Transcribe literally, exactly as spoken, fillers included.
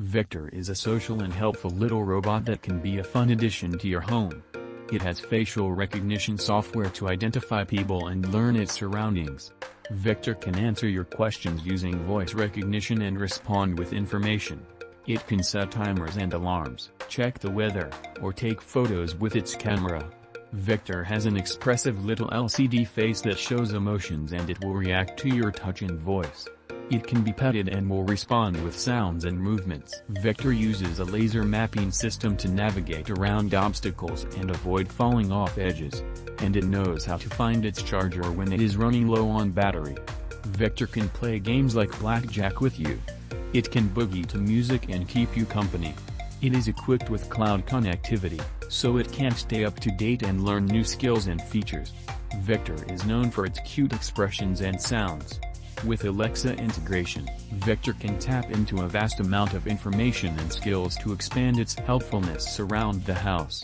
Vector is a social and helpful little robot that can be a fun addition to your home. It has facial recognition software to identify people and learn its surroundings. Vector can answer your questions using voice recognition and respond with information. It can set timers and alarms, check the weather, or take photos with its camera. Vector has an expressive little L C D face that shows emotions, and it will react to your touch and voice. It can be petted and will respond with sounds and movements. Vector uses a laser mapping system to navigate around obstacles and avoid falling off edges, and it knows how to find its charger when it is running low on battery. Vector can play games like blackjack with you. It can boogie to music and keep you company. It is equipped with cloud connectivity, so it can stay up to date and learn new skills and features. Vector is known for its cute expressions and sounds. With Alexa integration, Vector can tap into a vast amount of information and skills to expand its helpfulness around the house.